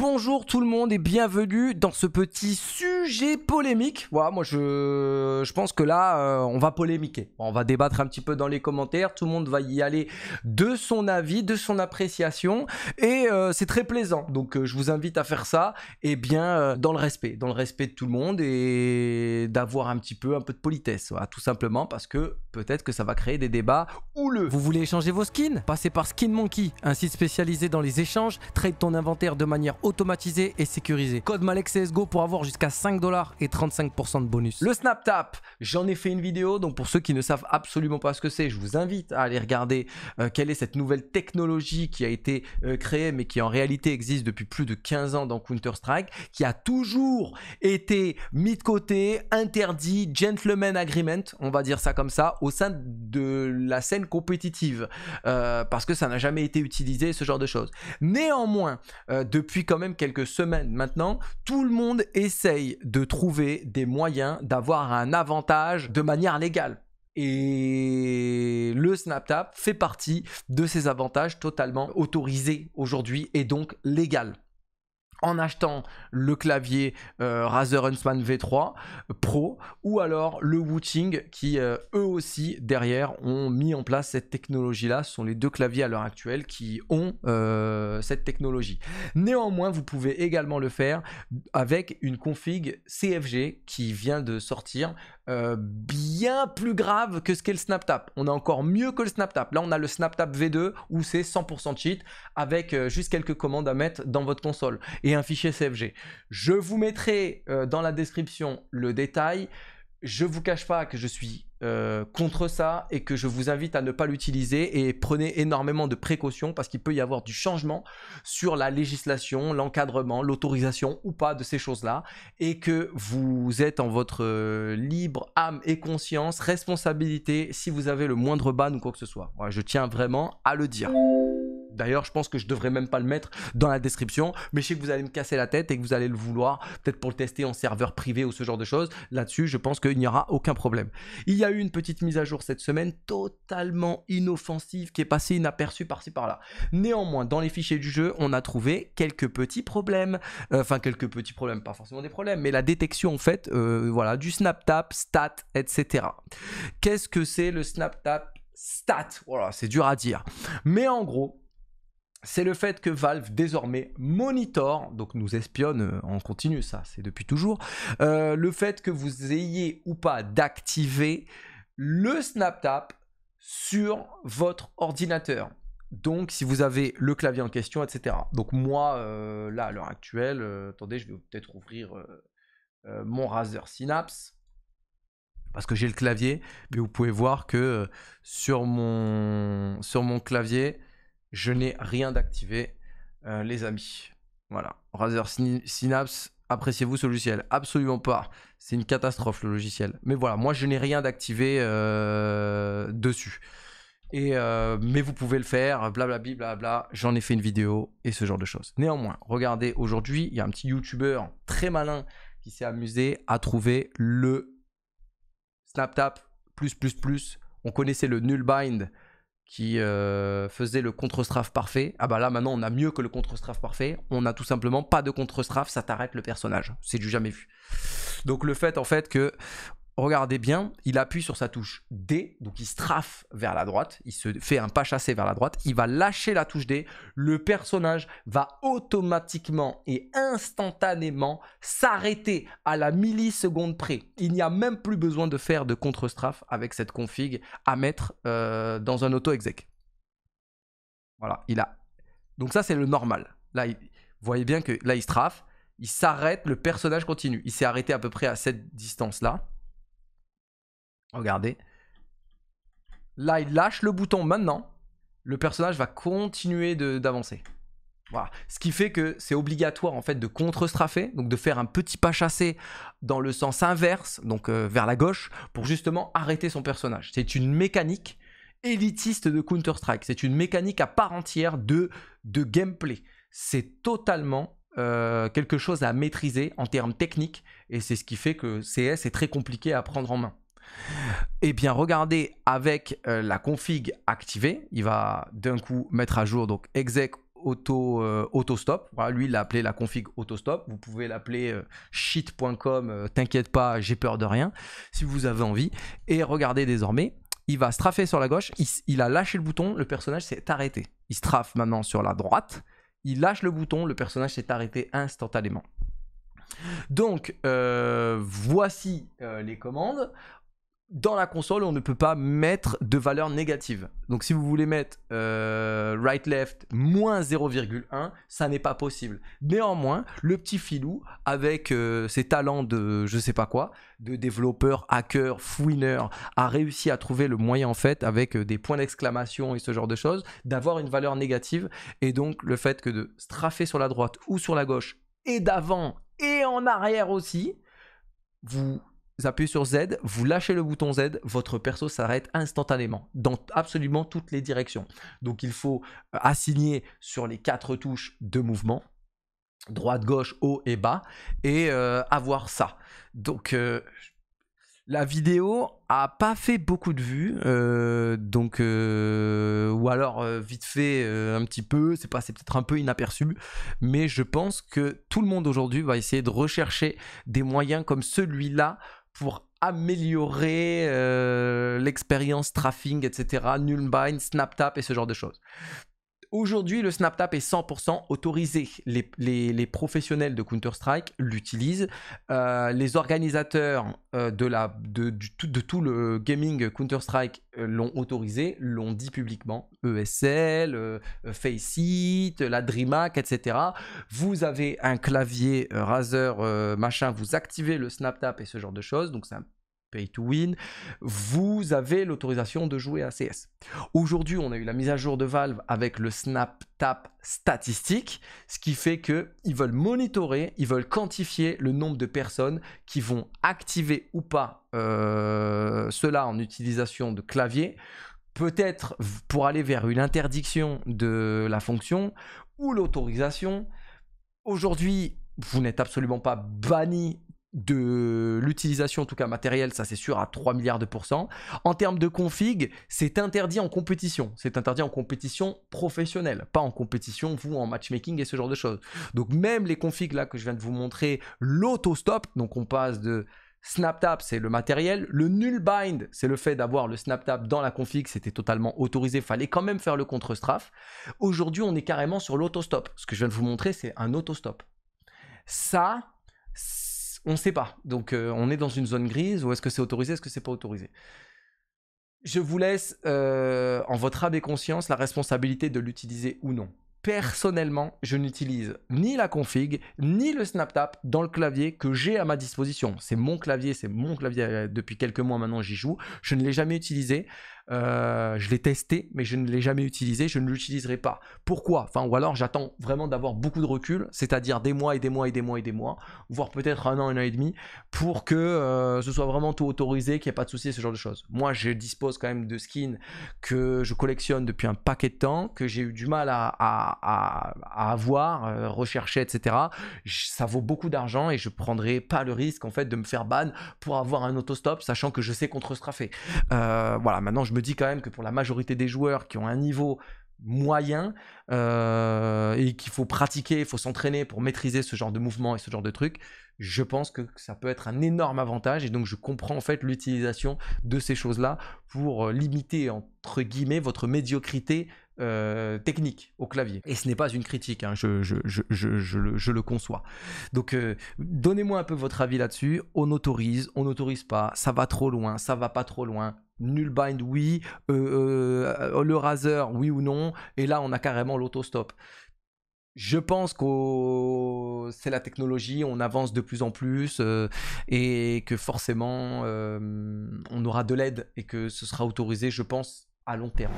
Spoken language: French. Bonjour tout le monde et bienvenue dans ce petit sujet polémique. Voilà, moi je pense que là on va polémiquer, on va débattre un petit peu dans les commentaires, tout le monde va y aller de son avis, de son appréciation et c'est très plaisant. Donc je vous invite à faire ça et bien dans le respect de tout le monde et d'avoir un peu de politesse, voilà, tout simplement parce que peut-être que ça va créer des débats houleux. Vous voulez échanger vos skins? Passez par Skin Monkey, un site spécialisé dans les échanges, trade ton inventaire de manière automatisé et sécurisé. Code maleK CSGO pour avoir jusqu'à 5 $ et 35% de bonus. Le snap tap, j'en ai fait une vidéo, donc pour ceux qui ne savent absolument pas ce que c'est, je vous invite à aller regarder quelle est cette nouvelle technologie qui a été créée mais qui en réalité existe depuis plus de 15 ans dans Counter-Strike, qui a toujours été mis de côté, interdit, gentleman agreement, on va dire ça comme ça, au sein de la scène compétitive parce que ça n'a jamais été utilisé, ce genre de choses. Néanmoins, depuis quand même quelques semaines maintenant, tout le monde essaye de trouver des moyens d'avoir un avantage de manière légale. Et le snap tap fait partie de ces avantages totalement autorisés aujourd'hui et donc légal. En achetant le clavier Razer Huntsman v3 pro ou alors le Wooting qui eux aussi derrière ont mis en place cette technologie là. Ce sont les deux claviers à l'heure actuelle qui ont cette technologie. Néanmoins vous pouvez également le faire avec une config CFG qui vient de sortir, bien plus grave que ce qu'est le snap tap. On a encore mieux que le snap tap. Là on a le snap tap v2 où c'est 100% cheat avec juste quelques commandes à mettre dans votre console et un fichier CFG. Je vous mettrai dans la description le détail. Je vous cache pas que je suis contre ça et que je vous invite à ne pas l'utiliser et prenez énormément de précautions parce qu'il peut y avoir du changement sur la législation, l'encadrement, l'autorisation ou pas de ces choses-là et que vous êtes en votre libre âme et conscience, responsabilité si vous avez le moindre ban ou quoi que ce soit. Ouais, je tiens vraiment à le dire. D'ailleurs, je pense que je devrais même pas le mettre dans la description, mais je sais que vous allez me casser la tête et que vous allez le vouloir, peut-être pour le tester en serveur privé ou ce genre de choses. Là-dessus, je pense qu'il n'y aura aucun problème. Il y a eu une petite mise à jour cette semaine, totalement inoffensive, qui est passée inaperçue par-ci par-là. Néanmoins, dans les fichiers du jeu, on a trouvé quelques petits problèmes, enfin quelques petits problèmes, pas forcément des problèmes, mais la détection en fait, voilà, du snap tap, stat, etc. Qu'est-ce que c'est le snap tap stat? Voilà, c'est dur à dire, mais en gros. C'est le fait que Valve désormais monitore, donc nous espionne en continu, ça c'est depuis toujours, le fait que vous ayez ou pas d'activer le snap tap sur votre ordinateur. Donc si vous avez le clavier en question, etc. Donc moi, là à l'heure actuelle, attendez, je vais peut-être ouvrir mon Razer Synapse. Parce que j'ai le clavier, mais vous pouvez voir que sur mon clavier... Je n'ai rien d'activé, les amis. Voilà, Razer Synapse, appréciez-vous ce logiciel? Absolument pas, c'est une catastrophe le logiciel. Mais voilà, moi je n'ai rien d'activé dessus. Et mais vous pouvez le faire, blablabla, blabla. J'en ai fait une vidéo et ce genre de choses. Néanmoins, regardez, aujourd'hui, il y a un petit YouTuber très malin qui s'est amusé à trouver le snap tap +++. On connaissait le null bind qui faisait le contre-strafe parfait. Ah bah là maintenant on a mieux que le contre-strafe parfait, on a tout simplement pas de contre-strafe, ça t'arrête le personnage, c'est du jamais vu. Donc le fait en fait que, regardez bien, il appuie sur sa touche D, donc il strafe vers la droite, il se fait un pas chassé vers la droite, il va lâcher la touche D, le personnage va automatiquement et instantanément s'arrêter à la milliseconde près. Il n'y a même plus besoin de faire de contre-strafe avec cette config à mettre dans un auto-exec. Voilà, il a... Donc ça c'est le normal. Là, vous voyez bien que là il strafe, il s'arrête, le personnage continue. Il s'est arrêté à peu près à cette distance-là. Regardez, là il lâche le bouton maintenant, le personnage va continuer d'avancer. Voilà, ce qui fait que c'est obligatoire en fait de contre-strafer, donc de faire un petit pas chassé dans le sens inverse, donc vers la gauche, pour justement arrêter son personnage. C'est une mécanique élitiste de Counter-Strike, c'est une mécanique à part entière de gameplay. C'est totalement... quelque chose à maîtriser en termes techniques et c'est ce qui fait que CS est très compliqué à prendre en main. Et bien regardez, avec la config activée, il va d'un coup mettre à jour donc exec auto-stop. Voilà, lui, il l'a appelé la config auto-stop. Vous pouvez l'appeler shit.com, t'inquiète pas, j'ai peur de rien, si vous avez envie. Et regardez désormais, il va straffer sur la gauche, il a lâché le bouton, le personnage s'est arrêté. Il strafe maintenant sur la droite, il lâche le bouton, le personnage s'est arrêté instantanément. Donc, voici les commandes. Dans la console, on ne peut pas mettre de valeur négative. Donc, si vous voulez mettre right-left moins 0,1, ça n'est pas possible. Néanmoins, le petit filou, avec ses talents de je sais pas quoi, de développeur, hacker, fouineur, a réussi à trouver le moyen, en fait, avec des points d'exclamation et ce genre de choses, d'avoir une valeur négative. Et donc, le fait que de straffer sur la droite ou sur la gauche, et d'avant et en arrière aussi, vous appuyez sur Z, vous lâchez le bouton Z, votre perso s'arrête instantanément dans absolument toutes les directions. Donc il faut assigner sur les 4 touches de mouvement, droite, gauche, haut et bas, et avoir ça. Donc la vidéo a pas fait beaucoup de vues, donc ou alors vite fait un petit peu, c'est passé peut-être un peu inaperçu, mais je pense que tout le monde aujourd'hui va essayer de rechercher des moyens comme celui-là pour améliorer l'expérience tracking, etc., nullbind, snap tap et ce genre de choses. Aujourd'hui, le snap tap est 100% autorisé. Les professionnels de Counter-Strike l'utilisent. Les organisateurs de tout le gaming Counter-Strike l'ont autorisé, l'ont dit publiquement. ESL, Faceit, la DreamHack, etc. Vous avez un clavier Razer, machin, vous activez le snap tap et ce genre de choses. Donc c'est un pay to win, vous avez l'autorisation de jouer à CS. Aujourd'hui, on a eu la mise à jour de Valve avec le snap tap statistique, ce qui fait que ils veulent monitorer, ils veulent quantifier le nombre de personnes qui vont activer ou pas cela en utilisation de clavier, peut-être pour aller vers une interdiction de la fonction ou l'autorisation. Aujourd'hui, vous n'êtes absolument pas banni de l'utilisation, en tout cas matérielle, ça c'est sûr, à 3 milliards %. En termes de config, c'est interdit en compétition. C'est interdit en compétition professionnelle, pas en compétition, vous, en matchmaking et ce genre de choses. Donc même les configs là que je viens de vous montrer, l'auto-stop, donc on passe de snap tap, c'est le matériel, le nullbind, c'est le fait d'avoir le snap tap dans la config, c'était totalement autorisé, fallait quand même faire le contre-strafe. Aujourd'hui, on est carrément sur l'auto-stop. Ce que je viens de vous montrer, c'est un auto-stop. Ça, on ne sait pas, donc on est dans une zone grise, ou est-ce que c'est autorisé, est-ce que c'est pas autorisé. Je vous laisse en votre âme et conscience la responsabilité de l'utiliser ou non. Personnellement, je n'utilise ni la config, ni le snap tap dans le clavier que j'ai à ma disposition. C'est mon clavier depuis quelques mois maintenant, j'y joue. Je ne l'ai jamais utilisé, je l'ai testé, mais je ne l'ai jamais utilisé, je ne l'utiliserai pas. Pourquoi? Enfin, ou alors j'attends vraiment d'avoir beaucoup de recul, c'est-à-dire des mois et des mois et des mois et des mois, voire peut-être un an et demi, pour que ce soit vraiment tout autorisé, qu'il n'y ait pas de souci, ce genre de choses. Moi, je dispose quand même de skins que je collectionne depuis un paquet de temps, que j'ai eu du mal à avoir, rechercher, etc. Ça vaut beaucoup d'argent et je ne prendrai pas le risque, en fait, de me faire ban pour avoir un autostop, sachant que je sais contre-straffer. Voilà, maintenant je me dis quand même que pour la majorité des joueurs qui ont un niveau moyen et qu'il faut pratiquer, il faut s'entraîner pour maîtriser ce genre de mouvement et ce genre de trucs, je pense que ça peut être un énorme avantage, et donc je comprends en fait l'utilisation de ces choses-là pour limiter, entre guillemets, votre médiocrité technique au clavier. Et ce n'est pas une critique, hein, je le conçois. Donc donnez-moi un peu votre avis là-dessus. On n'autorise pas, ça va trop loin, ça va pas trop loin. Nullbind, oui, le Razer, oui ou non, et là on a carrément l'autostop. Je pense que c'est la technologie, on avance de plus en plus et que forcément on aura de l'aide et que ce sera autorisé, je pense, à long terme.